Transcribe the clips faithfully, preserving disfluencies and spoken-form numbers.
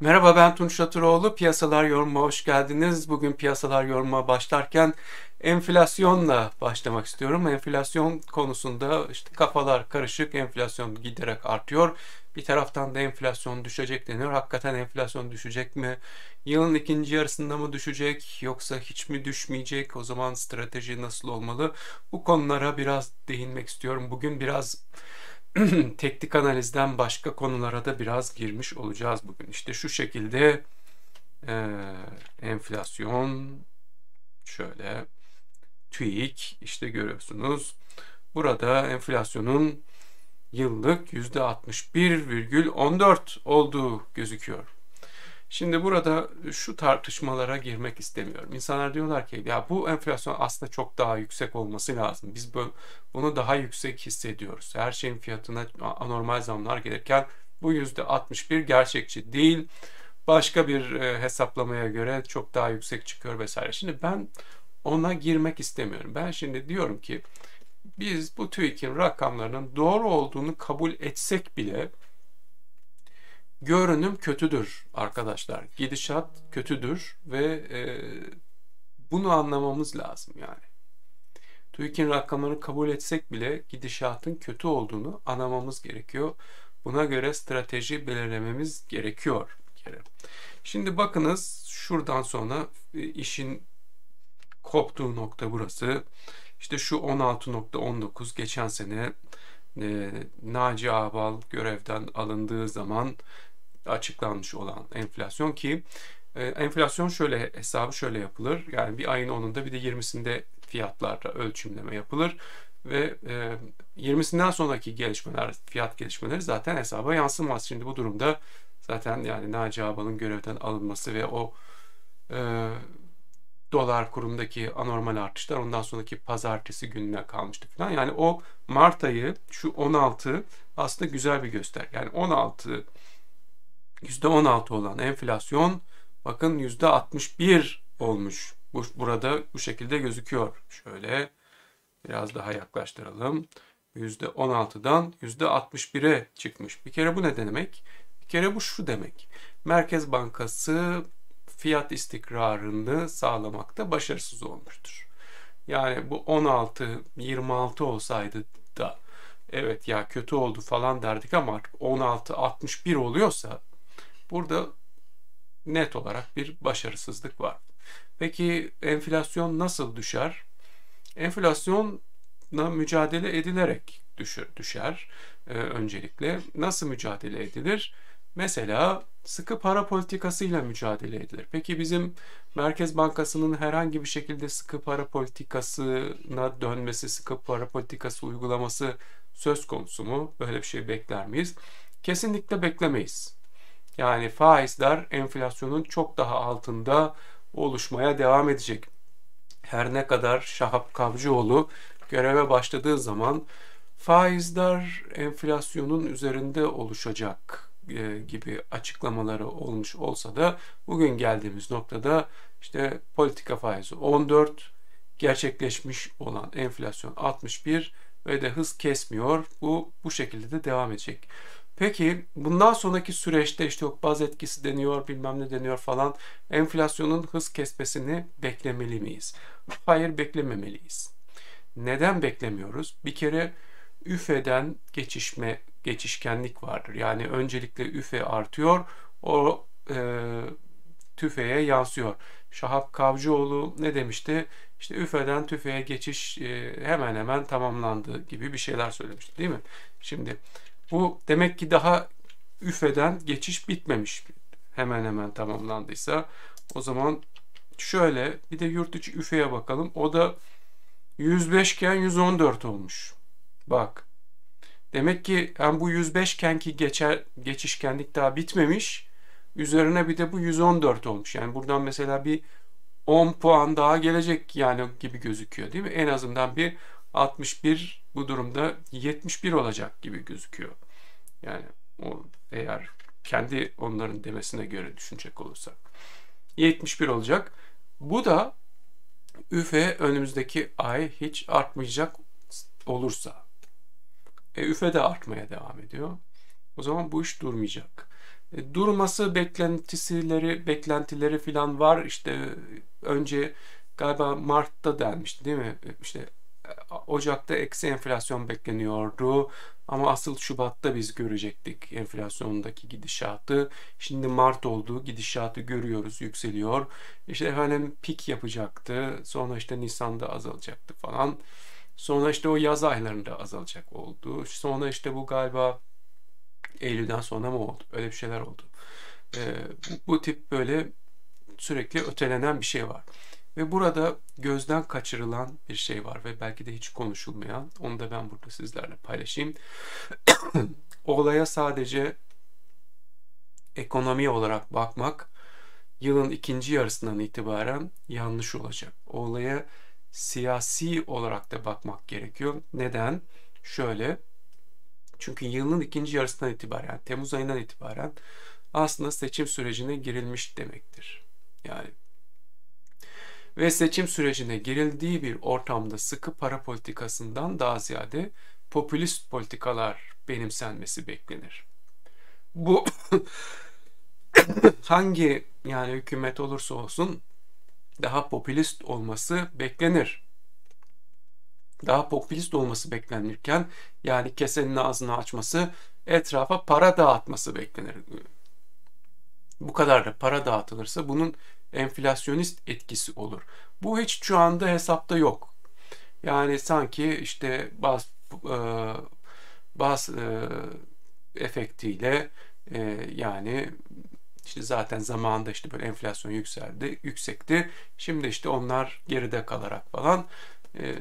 Merhaba, ben Tunç Şatıroğlu. Piyasalar Yorum'a hoş geldiniz. Bugün Piyasalar Yorum'a başlarken enflasyonla başlamak istiyorum. Enflasyon konusunda işte kafalar karışık. Enflasyon giderek artıyor. Bir taraftan da enflasyon düşecek deniyor. Hakikaten enflasyon düşecek mi? Yılın ikinci yarısında mı düşecek yoksa hiç mi düşmeyecek? O zaman strateji nasıl olmalı? Bu konulara biraz değinmek istiyorum. Bugün biraz teknik analizden başka konulara da biraz girmiş olacağız bugün. İşte şu şekilde e, enflasyon şöyle TÜİK işte görüyorsunuz. Burada enflasyonun yıllık yüzde altmış bir virgül on dört olduğu gözüküyor. Şimdi burada şu tartışmalara girmek istemiyorum. İnsanlar diyorlar ki ya bu enflasyon aslında çok daha yüksek olması lazım. Biz bunu daha yüksek hissediyoruz. Her şeyin fiyatına anormal zamlar gelirken bu yüzde altmış bir gerçekçi değil. Başka bir hesaplamaya göre çok daha yüksek çıkıyor vesaire. Şimdi ben ona girmek istemiyorum. Ben şimdi diyorum ki biz bu TÜİK'in rakamlarının doğru olduğunu kabul etsek bile görünüm kötüdür arkadaşlar. Gidişat kötüdür ve e, bunu anlamamız lazım yani. TÜİK'in rakamlarını kabul etsek bile gidişatın kötü olduğunu anlamamız gerekiyor. Buna göre strateji belirlememiz gerekiyor bir kere. Şimdi bakınız şuradan sonra işin koptuğu nokta burası. İşte şu on altı nokta on dokuz geçen sene e, Naci Ağbal görevden alındığı zaman açıklanmış olan enflasyon ki e, enflasyon şöyle hesabı şöyle yapılır. Yani bir ayın onunda bir de yirmisinde fiyatlarda ölçümleme yapılır ve e, yirmisinden sonraki gelişmeler, fiyat gelişmeleri zaten hesaba yansımaz. Şimdi bu durumda zaten yani Naci Ağbal'ın görevden alınması ve o e, dolar kurumdaki anormal artışlar ondan sonraki pazartesi gününe kalmıştı falan. Yani o Mart ayı şu on altı aslında güzel bir gösterge. Yani on altı yüzde on altı olan enflasyon bakın yüzde altmış bir olmuş. Bu, burada bu şekilde gözüküyor. Şöyle biraz daha yaklaştıralım. yüzde on altıdan yüzde altmış bire çıkmış. Bir kere bu ne demek? Bir kere bu şu demek. Merkez Bankası fiyat istikrarını sağlamakta başarısız olmuştur. Yani bu on altı yirmi altı olsaydı da evet ya kötü oldu falan derdik ama artık on altı altmış bir oluyorsa burada net olarak bir başarısızlık var. Peki enflasyon nasıl düşer? Enflasyonla mücadele edilerek düşür, düşer. Ee, öncelikle nasıl mücadele edilir? Mesela sıkı para politikasıyla mücadele edilir. Peki bizim Merkez Bankası'nın herhangi bir şekilde sıkı para politikasına dönmesi, sıkı para politikası uygulaması söz konusu mu? Böyle bir şey bekler miyiz? Kesinlikle beklemeyiz. Yani faizler enflasyonun çok daha altında oluşmaya devam edecek. Her ne kadar Şahap Kavcıoğlu göreve başladığı zaman faizler enflasyonun üzerinde oluşacak gibi açıklamaları olmuş olsa da bugün geldiğimiz noktada işte politika faizi on dört, gerçekleşmiş olan enflasyon altmış bir ve de hız kesmiyor. Bu bu şekilde de devam edecek. Peki bundan sonraki süreçte işte yok baz etkisi deniyor, bilmem ne deniyor falan. Enflasyonun hız kesmesini beklemeli miyiz? Hayır, beklememeliyiz. Neden beklemiyoruz? Bir kere üfeden geçişme geçişkenlik vardır. Yani öncelikle üfe artıyor, o e, tüfeğe yansıyor. Şahap Kavcıoğlu ne demişti? İşte üfeden tüfeğe geçiş e, hemen hemen tamamlandı gibi bir şeyler söylemişti, değil mi? Şimdi bu demek ki daha üfeden geçiş bitmemiş. Hemen hemen tamamlandıysa o zaman şöyle bir de yurt içi üfeye bakalım. O da yüz beş iken yüz on dört olmuş. Bak. Demek ki hem bu yüz beş iken ki geçer, geçişkenlik daha bitmemiş. Üzerine bir de bu yüz on dört olmuş. Yani buradan mesela bir on puan daha gelecek yani gibi gözüküyor, değil mi? En azından bir altmış bir, bu durumda yetmiş bir olacak gibi gözüküyor. Yani o, eğer kendi onların demesine göre düşünecek olursak yetmiş bir olacak. Bu da üfe önümüzdeki ay hiç artmayacak olursa. E, üfe de artmaya devam ediyor. O zaman bu iş durmayacak. durması beklentileri beklentileri filan var. İşte önce galiba Mart'ta denmişti değil mi? İşte Ocak'ta eksi enflasyon bekleniyordu ama asıl Şubat'ta biz görecektik enflasyondaki gidişatı. Şimdi Mart oldu, gidişatı görüyoruz, yükseliyor. İşte efendim pik yapacaktı, sonra işte Nisan'da azalacaktı falan. Sonra işte o yaz aylarında azalacak oldu. Sonra işte bu galiba Eylül'den sonra mı oldu? Öyle bir şeyler oldu. Ee, bu tip böyle sürekli ötelenen bir şey var. Ve burada gözden kaçırılan bir şey var ve belki de hiç konuşulmayan. Onu da ben burada sizlerle paylaşayım. Olaya sadece ekonomi olarak bakmak yılın ikinci yarısından itibaren yanlış olacak. Olaya siyasi olarak da bakmak gerekiyor. Neden? Şöyle. Çünkü yılın ikinci yarısından itibaren, Temmuz ayından itibaren aslında seçim sürecine girilmiş demektir. Yani ve seçim sürecine girildiği bir ortamda sıkı para politikasından daha ziyade popülist politikalar benimsenmesi beklenir. Bu hangi yani hükümet olursa olsun daha popülist olması beklenir. Daha popülist olması beklenirken yani kesenin ağzını açması, etrafa para dağıtması beklenir. Bu kadar da para dağıtılırsa bunun enflasyonist etkisi olur. Bu hiç şu anda hesapta yok. Yani sanki işte baz e, baz e, efektiyle e, yani işte zaten zamanında işte böyle enflasyon yükseldi, yüksekti. Şimdi işte onlar geride kalarak falan e,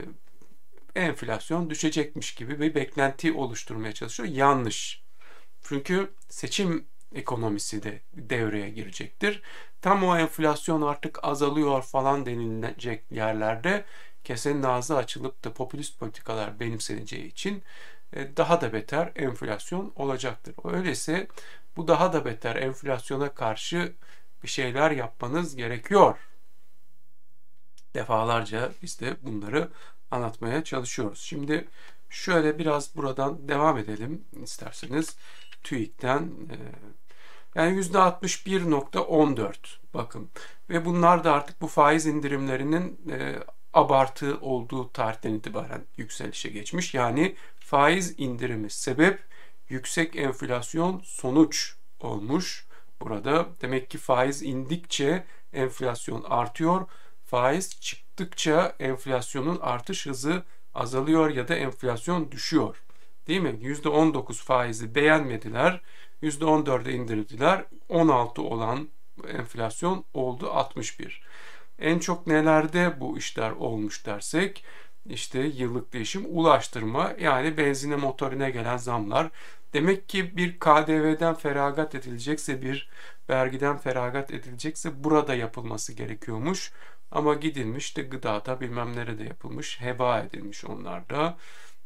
enflasyon düşecekmiş gibi bir beklenti oluşturmaya çalışıyor. Yanlış. Çünkü seçim ekonomisi de devreye girecektir. Tam o enflasyon artık azalıyor falan denilecek yerlerde kesenin ağzı açılıp da popülist politikalar benimseneceği için daha da beter enflasyon olacaktır. Öyleyse bu daha da beter enflasyona karşı bir şeyler yapmanız gerekiyor. Defalarca biz de bunları anlatmaya çalışıyoruz. Şimdi şöyle biraz buradan devam edelim isterseniz. TÜİK'ten yani yüzde altmış bir nokta on dört bakın ve bunlar da artık bu faiz indirimlerinin abartı olduğu tarihten itibaren yükselişe geçmiş. Yani faiz indirimi sebep, yüksek enflasyon sonuç olmuş burada. Demek ki faiz indikçe enflasyon artıyor. Faiz çıktıkça enflasyonun artış hızı azalıyor ya da enflasyon düşüyor. Değil mi? yüzde on dokuz faizi beğenmediler. yüzde on dörde indirdiler. on altı olan enflasyon oldu altmış bir. En çok nelerde bu işler olmuş dersek işte yıllık değişim, ulaştırma yani benzine, motorine gelen zamlar. Demek ki bir K D V'den feragat edilecekse, bir vergiden feragat edilecekse burada yapılması gerekiyormuş. Ama gidilmiş işte gıdada bilmem nerede yapılmış, heba edilmiş onlarda.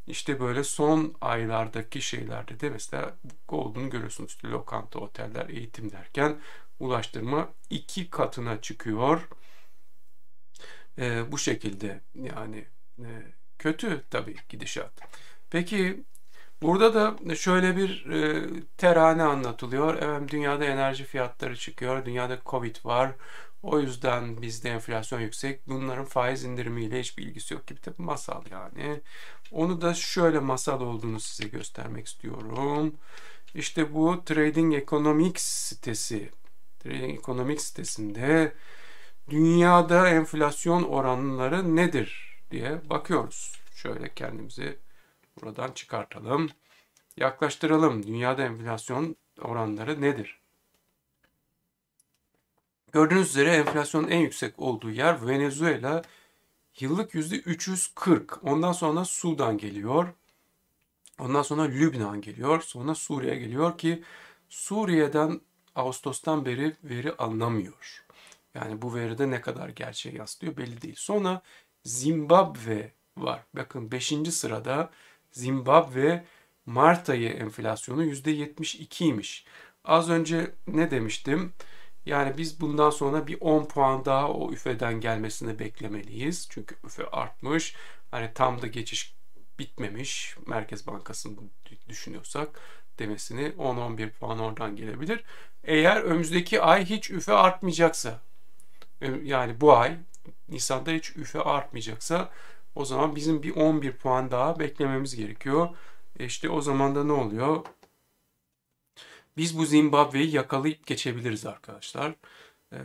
İşte böyle son aylardaki şeylerde de mesela olduğunu görüyorsunuz. Lokanta, oteller, eğitim derken ulaştırma iki katına çıkıyor. Ee, bu şekilde yani e, kötü tabii gidişat. Peki burada da şöyle bir e, terane anlatılıyor. Evet, dünyada enerji fiyatları çıkıyor. Dünyada Covid var. O yüzden bizde enflasyon yüksek. Bunların faiz indirimiyle hiçbir ilgisi yok gibi. Tabii masal yani. Onu da şöyle masal olduğunu size göstermek istiyorum. İşte bu Trading Economics sitesi. Trading Economics sitesinde dünyada enflasyon oranları nedir diye bakıyoruz. Şöyle kendimizi buradan çıkartalım. Yaklaştıralım. Dünyada enflasyon oranları nedir? Gördüğünüz üzere enflasyonun en yüksek olduğu yer Venezuela, yıllık yüzde üç yüz kırk. Ondan sonra Sudan geliyor. Ondan sonra Lübnan geliyor. Sonra Suriye geliyor ki Suriye'den Ağustos'tan beri veri alınamıyor. Yani bu veride ne kadar gerçeğe yansıtıyor belli değil. Sonra Zimbabwe var. Bakın beşinci sırada Zimbabwe, Mart ayı enflasyonu yüzde yetmiş ikiymiş. Az önce ne demiştim? Yani biz bundan sonra bir on puan daha o üfeden gelmesini beklemeliyiz. Çünkü üfe artmış. Hani tam da geçiş bitmemiş. Merkez Bankası'nı düşünüyorsak demesini on on bir puan oradan gelebilir. Eğer önümüzdeki ay hiç üfe artmayacaksa, yani bu ay Nisan'da hiç üfe artmayacaksa, o zaman bizim bir on bir puan daha beklememiz gerekiyor. E işte o zaman da ne oluyor? Biz bu Zimbabwe'yi yakalayıp geçebiliriz arkadaşlar. Ee,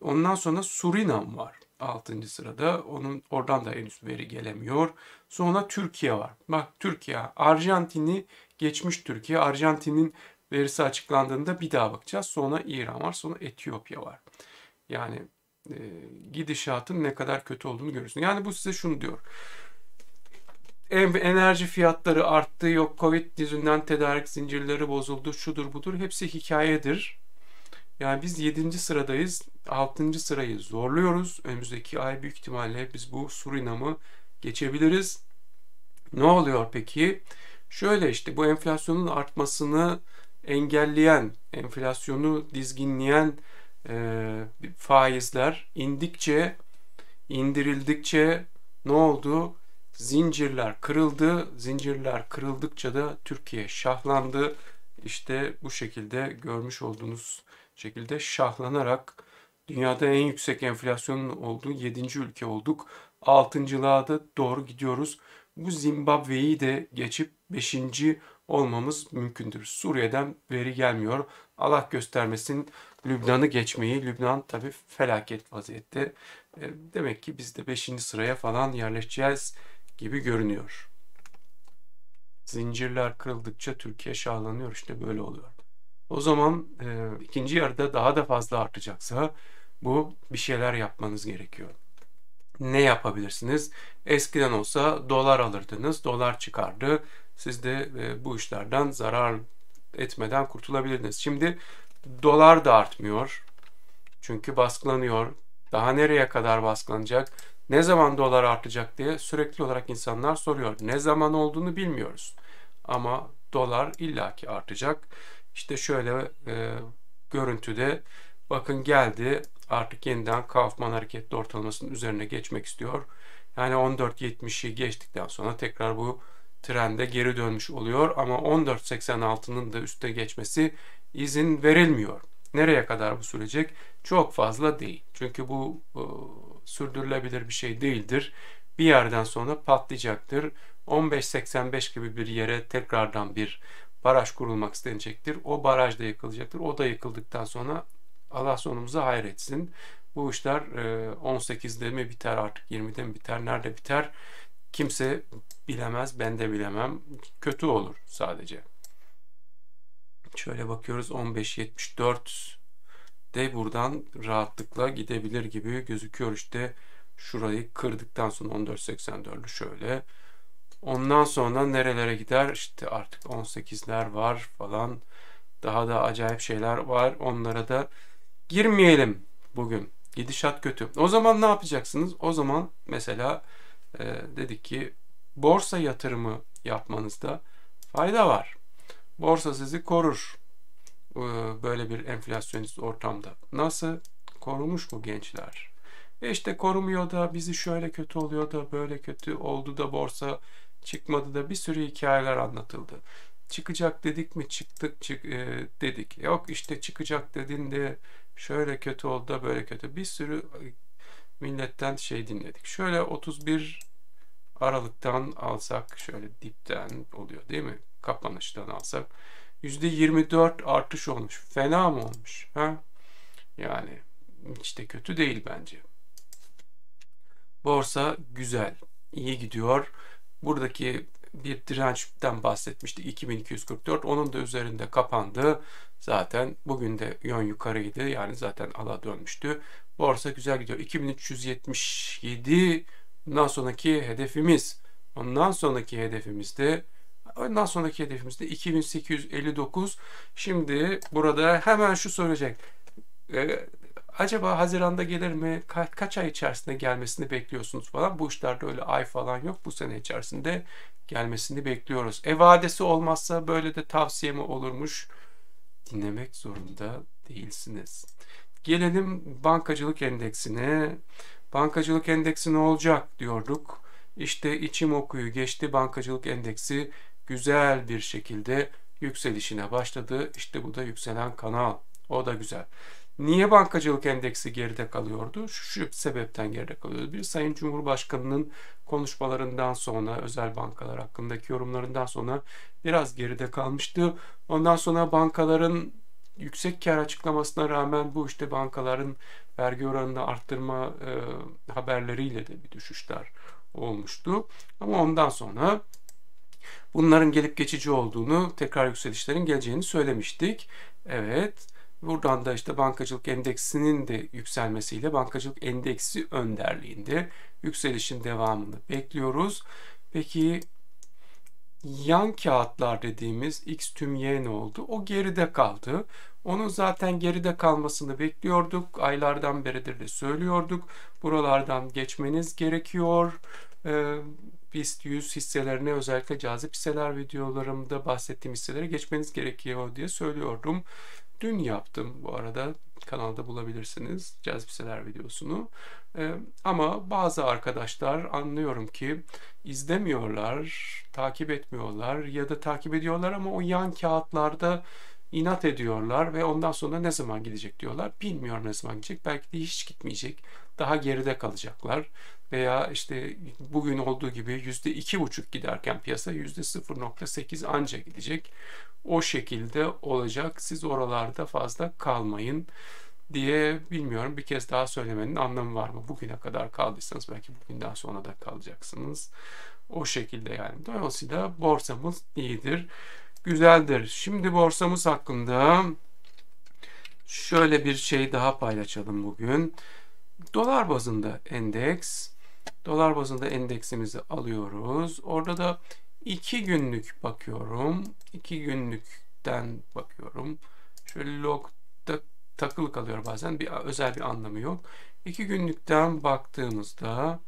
ondan sonra Surinam var altıncı sırada. Onun oradan da henüz veri gelemiyor. Sonra Türkiye var. Bak Türkiye, Arjantin'i geçmiş Türkiye. Arjantin'in verisi açıklandığında bir daha bakacağız. Sonra İran var. Sonra Etiyopya var. Yani e, gidişatın ne kadar kötü olduğunu görürsün. Yani bu size şunu diyor. Enerji fiyatları arttı, yok Covid yüzünden tedarik zincirleri bozuldu, şudur budur, hepsi hikayedir. Yani biz yedinci sıradayız, altıncı sırayı zorluyoruz. Önümüzdeki ay büyük ihtimalle biz bu Surinam'ı geçebiliriz. Ne oluyor peki? Şöyle işte bu enflasyonun artmasını engelleyen, enflasyonu dizginleyen e, faizler indikçe, indirildikçe ne oldu? Zincirler kırıldı. Zincirler kırıldıkça da Türkiye şahlandı. İşte bu şekilde görmüş olduğunuz şekilde şahlanarak dünyada en yüksek enflasyonun olduğu yedinci ülke olduk. altıncılığa da doğru gidiyoruz. Bu Zimbabwe'yi de geçip beşinci olmamız mümkündür. Suriye'den veri gelmiyor. Allah göstermesin Lübnan'ı geçmeyi. Lübnan tabii felaket vaziyette. Demek ki biz de beşinci sıraya falan yerleşeceğiz gibi görünüyor. Zincirler kırıldıkça Türkiye şahlanıyor, işte böyle oluyor. O zaman e, ikinci yarıda daha da fazla artacaksa bu bir şeyler yapmanız gerekiyor. Ne yapabilirsiniz? Eskiden olsa dolar alırdınız, dolar çıkardı. Siz de e, bu işlerden zarar etmeden kurtulabilirdiniz. Şimdi dolar da artmıyor. Çünkü baskılanıyor. Daha nereye kadar baskılanacak? Ne zaman dolar artacak diye sürekli olarak insanlar soruyor. Ne zaman olduğunu bilmiyoruz. Ama dolar illaki artacak. İşte şöyle e, görüntüde bakın geldi. Artık yeniden Kaufman hareketli ortalamasının üzerine geçmek istiyor. Yani on dört yetmişi geçtikten sonra tekrar bu trende geri dönmüş oluyor. Ama on dört seksen altının da üstte geçmesi izin verilmiyor. Nereye kadar bu sürecek? Çok fazla değil. Çünkü bu e, sürdürülebilir bir şey değildir. Bir yerden sonra patlayacaktır. on beş seksen beş gibi bir yere tekrardan bir baraj kurulmak istenecektir. O baraj da yıkılacaktır. O da yıkıldıktan sonra Allah sonumuza hayretsin. Bu işler e, on sekizde mi biter artık, yirmide mi biter, nerede biter? Kimse bilemez, ben de bilemem. Kötü olur sadece. Şöyle bakıyoruz, on beş yetmiş dört de buradan rahatlıkla gidebilir gibi gözüküyor. İşte şurayı kırdıktan sonra on dört seksen dörtlü şöyle. Ondan sonra nerelere gider? İşte artık on sekizler var falan. Daha da acayip şeyler var. Onlara da girmeyelim bugün. Gidişat kötü. O zaman ne yapacaksınız? O zaman mesela e, dedik ki borsa yatırımı yapmanızda fayda var. Borsa sizi korur. Böyle bir enflasyonist ortamda. Nasıl? Korumuş mu gençler? E işte korumuyor da bizi şöyle kötü oluyor da böyle kötü oldu da borsa çıkmadı da bir sürü hikayeler anlatıldı. Çıkacak dedik mi çıktık çık, e, dedik. Yok işte çıkacak dedin de şöyle kötü oldu da böyle kötü. Bir sürü milletten şey dinledik. Şöyle otuz bir Aralık'tan alsak, şöyle dipten oluyor değil mi? Kapanıştan alsak yüzde yirmi dört artış olmuş. Fena mı olmuş? Ha? Yani hiç de kötü değil bence. Borsa güzel, iyi gidiyor. Buradaki bir dirençten bahsetmiştik. iki bin iki yüz kırk dört. Onun da üzerinde kapandı. Zaten bugün de yön yukarıydı. Yani zaten ala dönmüştü. Borsa güzel gidiyor. iki bin üç yüz yetmiş yedi bundan sonraki hedefimiz. Ondan sonraki hedefimiz de Ondan sonraki hedefimiz de iki bin sekiz yüz elli dokuz. Şimdi burada hemen şu soracak. E, acaba Haziran'da gelir mi? Ka kaç ay içerisinde gelmesini bekliyorsunuz falan. Bu işlerde öyle ay falan yok. Bu sene içerisinde gelmesini bekliyoruz. E vadesi olmazsa böyle de tavsiye mi olurmuş? Dinlemek zorunda değilsiniz. Gelelim bankacılık endeksine. Bankacılık endeksi ne olacak diyorduk. İşte içim okuyu geçti. Bankacılık endeksi güzel bir şekilde yükselişine başladı. İşte bu da yükselen kanal. O da güzel. Niye bankacılık endeksi geride kalıyordu? Şu, şu sebepten geride kalıyordu. Bir, Sayın Cumhurbaşkanı'nın konuşmalarından sonra, özel bankalar hakkındaki yorumlarından sonra biraz geride kalmıştı. Ondan sonra bankaların yüksek kar açıklamasına rağmen bu işte bankaların vergi oranını arttırma e, haberleriyle de bir düşüşler olmuştu. Ama ondan sonra bunların gelip geçici olduğunu, tekrar yükselişlerin geleceğini söylemiştik. Evet. Buradan da işte bankacılık endeksinin de yükselmesiyle bankacılık endeksi önderliğinde yükselişin devamını bekliyoruz. Peki yan kağıtlar dediğimiz X tüm Y ne oldu? O geride kaldı. Onun zaten geride kalmasını bekliyorduk. Aylardan beridir de söylüyorduk. Buralardan geçmeniz gerekiyor. Ee, BIST yüz hisselerine, özellikle cazip hisseler videolarımda bahsettiğim hisselere geçmeniz gerekiyor diye söylüyordum. Dün yaptım bu arada, kanalda bulabilirsiniz cazip hisseler videosunu. Ee, ama bazı arkadaşlar anlıyorum ki izlemiyorlar, takip etmiyorlar ya da takip ediyorlar ama o yan kağıtlarda inat ediyorlar ve ondan sonra ne zaman gidecek diyorlar. Bilmiyorum ne zaman gidecek, belki de hiç gitmeyecek, daha geride kalacaklar. Veya işte bugün olduğu gibi yüzde iki buçuk giderken piyasa yüzde sıfır nokta sekiz anca gidecek. O şekilde olacak. Siz oralarda fazla kalmayın diye, bilmiyorum, bir kez daha söylemenin anlamı var mı? Bugüne kadar kaldıysanız belki bugünden sonra da kalacaksınız. O şekilde yani. Dolayısıyla borsamız iyidir, güzeldir. Şimdi borsamız hakkında şöyle bir şey daha paylaşalım bugün. Dolar bazında endeks. Dolar bazında endeksimizi alıyoruz. Orada da iki günlük bakıyorum. iki günlükten bakıyorum. Şöyle logda takılı kalıyor bazen. Bir özel bir anlamı yok. iki günlükten baktığımızda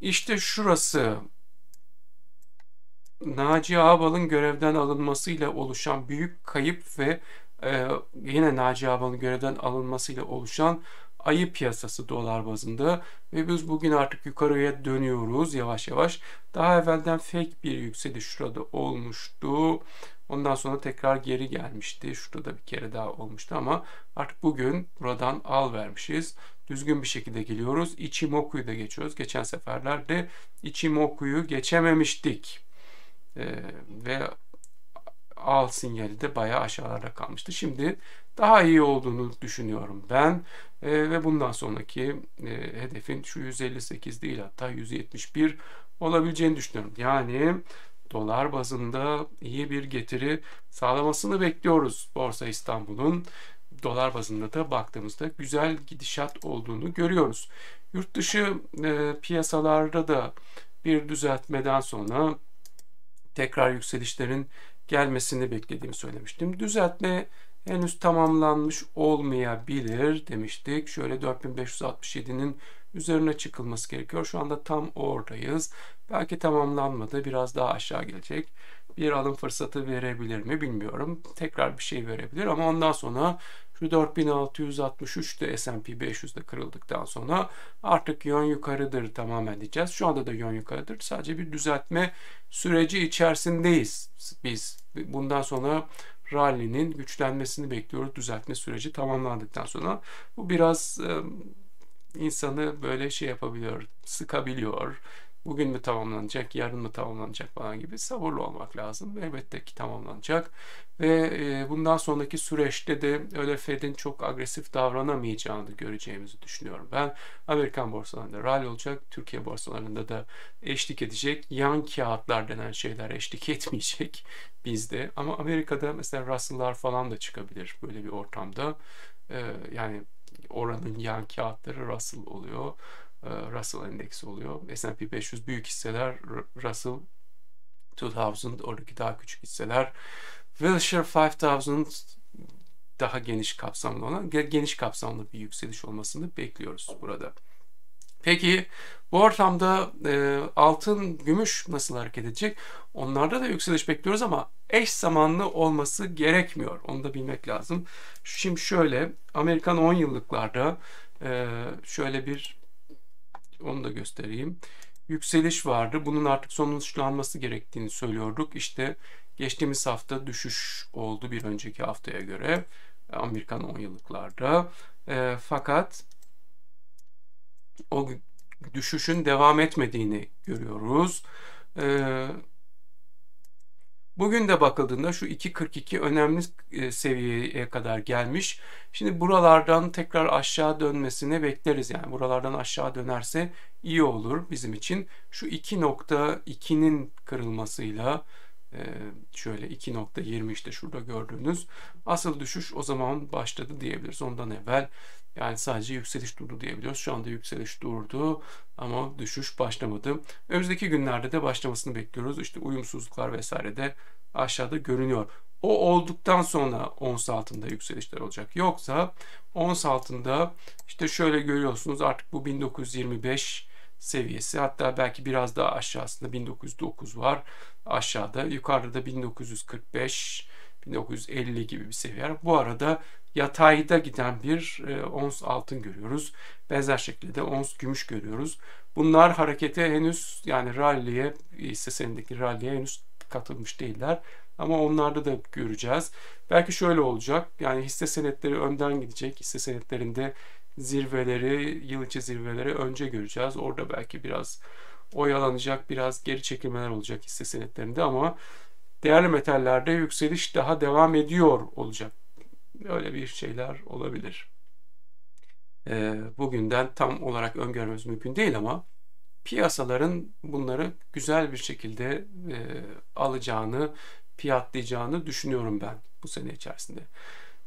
işte şurası Naci Ağbal'ın görevden alınmasıyla oluşan büyük kayıp ve e, yine Naci Ağbal'ın görevden alınmasıyla oluşan ayı piyasası dolar bazında ve biz bugün artık yukarıya dönüyoruz yavaş yavaş. Daha evvelden fake bir yükseliş şurada olmuştu. Ondan sonra tekrar geri gelmişti. Şurada bir kere daha olmuştu ama artık bugün buradan al vermişiz. Düzgün bir şekilde geliyoruz. İçimoku'yu da geçiyoruz. Geçen seferlerde İçimoku'yu geçememiştik. Ee, ve al sinyali de bayağı aşağılarda kalmıştı. Şimdi daha iyi olduğunu düşünüyorum ben. E, ve bundan sonraki e, hedefin şu yüz elli sekiz değil, hatta yüz yetmiş bir olabileceğini düşünüyorum. Yani dolar bazında iyi bir getiri sağlamasını bekliyoruz Borsa İstanbul'un. Dolar bazında da baktığımızda güzel gidişat olduğunu görüyoruz. Yurt dışı e, piyasalarda da bir düzeltmeden sonra tekrar yükselişlerin gelmesini beklediğimi söylemiştim. Düzeltme henüz tamamlanmış olmayabilir demiştik. Şöyle dört bin beş yüz altmış yedi'nin üzerine çıkılması gerekiyor. Şu anda tam oradayız. Belki tamamlanmadı. Biraz daha aşağı gelecek. Bir alım fırsatı verebilir mi bilmiyorum. Tekrar bir şey verebilir ama ondan sonra şu dört bin altı yüz altmış üç'te S and P beş yüz'de kırıldıktan sonra artık yön yukarıdır tamamen diyeceğiz. Şu anda da yön yukarıdır. Sadece bir düzeltme süreci içerisindeyiz biz. Bundan sonra rally'nin güçlenmesini bekliyoruz. Düzeltme süreci tamamlandıktan sonra bu biraz e, insanı böyle şey yapabiliyor, sıkabiliyor. Bugün mü tamamlanacak, yarın mı tamamlanacak falan gibi sabırlı olmak lazım. Elbette ki tamamlanacak. Ve e, bundan sonraki süreçte de öyle Fed'in çok agresif davranamayacağını göreceğimizi düşünüyorum ben. Amerikan borsalarında rally olacak, Türkiye borsalarında da eşlik edecek. Yan kağıtlar denen şeyler eşlik etmeyecek bizde. Ama Amerika'da mesela Russell'lar falan da çıkabilir böyle bir ortamda. E, yani oranın yan kağıtları Russell oluyor. Russell endeksi oluyor. S and P beş yüz büyük hisseler, Russell iki bin, oradaki daha küçük hisseler. Wilshire beş bin daha geniş kapsamlı olan, geniş kapsamlı bir yükseliş olmasını bekliyoruz burada. Peki bu ortamda e, altın, gümüş nasıl hareket edecek? Onlarda da yükseliş bekliyoruz ama eş zamanlı olması gerekmiyor. Onu da bilmek lazım. Şimdi şöyle Amerikan on yıllıklarda e, şöyle bir, onu da göstereyim. Yükseliş vardı. Bunun artık sonuçlanması gerektiğini söylüyorduk. İşte Geçtiğimiz hafta düşüş oldu bir önceki haftaya göre Amerikan on yıllıklarda. E, fakat o düşüşün devam etmediğini görüyoruz. E, bugün de bakıldığında şu iki kırk iki önemli seviyeye kadar gelmiş. Şimdi buralardan tekrar aşağı dönmesini bekleriz. Yani buralardan aşağı dönerse iyi olur bizim için. Şu iki nokta iki'nin kırılmasıyla şöyle iki nokta yirmi, işte şurada gördüğünüz asıl düşüş o zaman başladı diyebiliriz. Ondan evvel yani sadece yükseliş durdu diyebiliyoruz. Şu anda yükseliş durdu ama düşüş başlamadı. Önümüzdeki günlerde de başlamasını bekliyoruz. İşte uyumsuzluklar vesaire de aşağıda görünüyor. O olduktan sonra ons altında yükselişler olacak. Yoksa ons altında işte şöyle görüyorsunuz artık bu bin dokuz yüz yirmi beş seviyesi, hatta belki biraz daha aşağısında bin dokuz yüz dokuz var aşağıda, yukarıda da bin dokuz yüz kırk beş bin dokuz yüz elli gibi bir seviye. Bu arada yatayda giden bir e, ons altın görüyoruz, benzer şekilde ons gümüş görüyoruz. Bunlar harekete henüz, yani rally'e, hisse senedindeki rally'e henüz katılmış değiller ama onlarda da göreceğiz. Belki şöyle olacak, yani hisse senetleri önden gidecek, hisse senetlerinde zirveleri, yıl içi zirveleri önce göreceğiz. Orada belki biraz oyalanacak, biraz geri çekilmeler olacak hisse senetlerinde ama değerli metallerde yükseliş daha devam ediyor olacak. Öyle bir şeyler olabilir. Ee, bugünden tam olarak öngörmemiz mümkün değil ama piyasaların bunları güzel bir şekilde e, alacağını, fiyatlayacağını düşünüyorum ben bu sene içerisinde.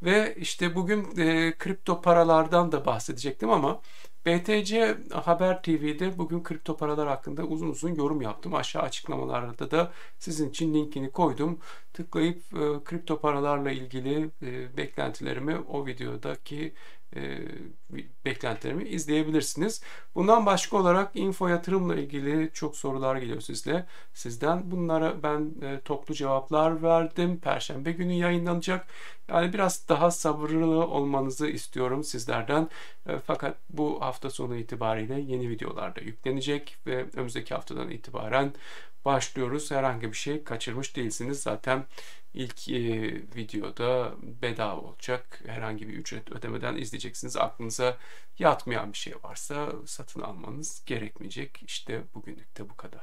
Ve işte bugün e, kripto paralardan da bahsedecektim ama B T C Haber T V'de bugün kripto paralar hakkında uzun uzun yorum yaptım. Aşağı açıklamalarda da sizin için linkini koydum. Tıklayıp e, kripto paralarla ilgili e, beklentilerimi, o videodaki e, beklentilerimi izleyebilirsiniz. Bundan başka olarak info yatırımla ilgili çok sorular geliyor sizle, sizden. Bunlara ben e, toplu cevaplar verdim. Perşembe günü yayınlanacak. Yani biraz daha sabırlı olmanızı istiyorum sizlerden. E, fakat bu hafta sonu itibariyle yeni videolarda yüklenecek ve önümüzdeki haftadan itibaren başlıyoruz. Herhangi bir şey kaçırmış değilsiniz. Zaten ilk e, videoda bedava olacak. Herhangi bir ücret ödemeden izleyeceksiniz. Aklınıza yatmayan bir şey varsa satın almanız gerekmeyecek. İşte bugünlük de bu kadar.